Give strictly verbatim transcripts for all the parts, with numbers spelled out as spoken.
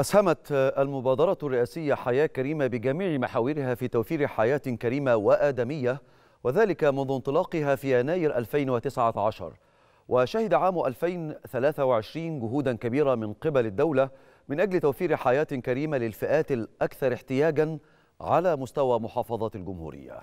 أسهمت المبادرة الرئاسية حياة كريمة بجميع محاورها في توفير حياة كريمة وآدمية، وذلك منذ انطلاقها في يناير ألفين وتسعة عشر. وشهد عام ألفين وثلاثة وعشرين جهودا كبيرة من قبل الدولة من أجل توفير حياة كريمة للفئات الأكثر احتياجا على مستوى محافظات الجمهورية.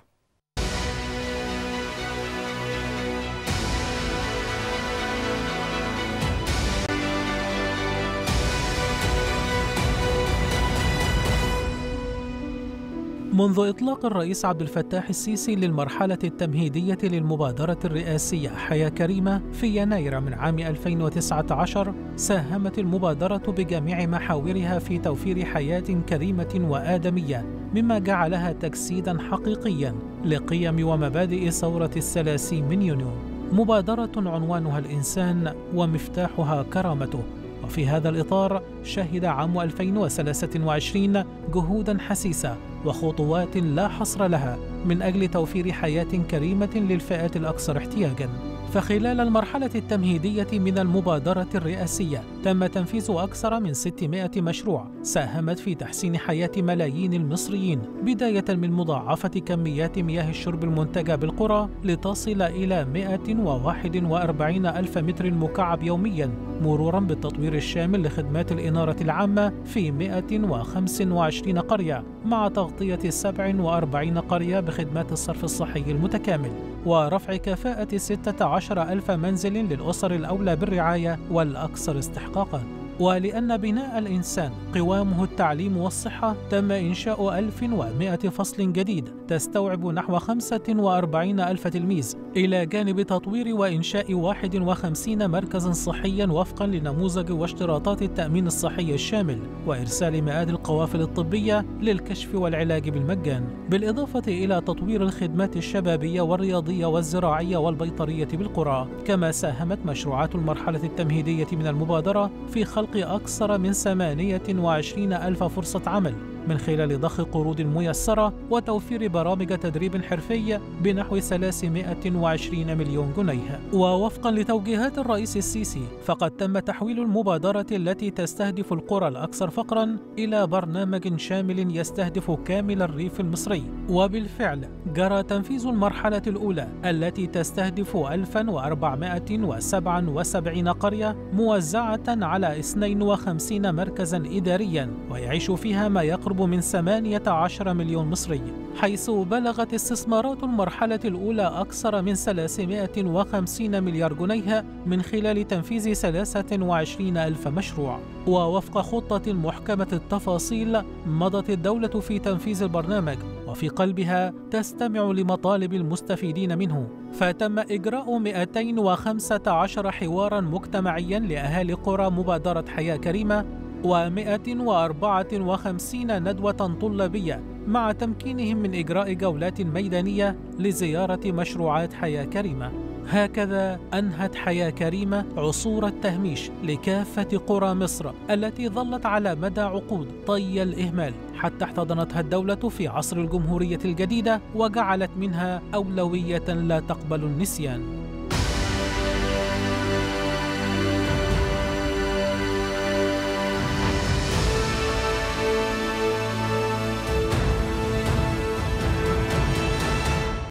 منذ إطلاق الرئيس عبد الفتاح السيسي للمرحلة التمهيدية للمبادرة الرئاسية حياة كريمة في يناير من عام ألفين وتسعة عشر، ساهمت المبادرة بجميع محاورها في توفير حياة كريمة وآدمية، مما جعلها تجسيدا حقيقيا لقيم ومبادئ ثورة الثلاثين من يونيو. مبادرة عنوانها الإنسان ومفتاحها كرامته. وفي هذا الإطار شهد عام ألفين وثلاثة وعشرين جهوداً حسيسة وخطوات لا حصر لها من أجل توفير حياة كريمة للفئات الأكثر احتياجاً. فخلال المرحلة التمهيدية من المبادرة الرئاسية تم تنفيذ أكثر من ستمائة مشروع ساهمت في تحسين حياة ملايين المصريين، بداية من مضاعفة كميات مياه الشرب المنتجة بالقرى لتصل إلى مئة وواحد وأربعين ألف متر مكعب يومياً، مروراً بالتطوير الشامل لخدمات الإنارة العامة في مئة وخمسة وعشرين قرية، مع تغطية سبع وأربعين قرية بخدمات الصرف الصحي المتكامل، ورفع كفاءة ستة عشر ألف منزل للأسر الأولى بالرعاية والأكثر استحقاقاً. ولأن بناء الإنسان قوامه التعليم والصحة، تم إنشاء ألف ومئة فصل جديد تستوعب نحو خمسة وأربعين ألف تلميذ، إلى جانب تطوير وإنشاء واحد وخمسين مركزاً صحياً وفقاً لنموذج واشتراطات التأمين الصحي الشامل، وإرسال مئات القوافل الطبية للكشف والعلاج بالمجان، بالإضافة إلى تطوير الخدمات الشبابية والرياضية والزراعية والبيطرية بالقرى. كما ساهمت مشروعات المرحلة التمهيدية من المبادرة في خلق أكثر من ثمانية وعشرين ألف فرصة عمل من خلال ضخ قروض ميسرة وتوفير برامج تدريب حرفي بنحو ثلاثمائة وعشرين مليون جنيه. ووفقا لتوجيهات الرئيس السيسي، فقد تم تحويل المبادرة التي تستهدف القرى الأكثر فقرا إلى برنامج شامل يستهدف كامل الريف المصري. وبالفعل جرى تنفيذ المرحلة الأولى التي تستهدف ألف وأربعمائة وسبعة وسبعين قرية موزعة على اثنين وخمسين مركزا إداريا، ويعيش فيها ما يقرب من ثمانية عشر مليون مصري، حيث بلغت استثمارات المرحلة الأولى أكثر من ثلاثمائة وخمسين مليار جنيه من خلال تنفيذ ثلاثة وعشرين ألف مشروع. ووفق خطة محكمة التفاصيل مضت الدولة في تنفيذ البرنامج، وفي قلبها تستمع لمطالب المستفيدين منه، فتم إجراء مئتين وخمسة عشر حوارا مجتمعيا لأهالي قرى مبادرة حياة كريمة، ومئة وأربعة وخمسين ندوة طلابية، مع تمكينهم من إجراء جولات ميدانية لزيارة مشروعات حياة كريمة. هكذا أنهت حياة كريمة عصور التهميش لكافة قرى مصر التي ظلت على مدى عقود طي الإهمال، حتى احتضنتها الدولة في عصر الجمهورية الجديدة وجعلت منها أولوية لا تقبل النسيان.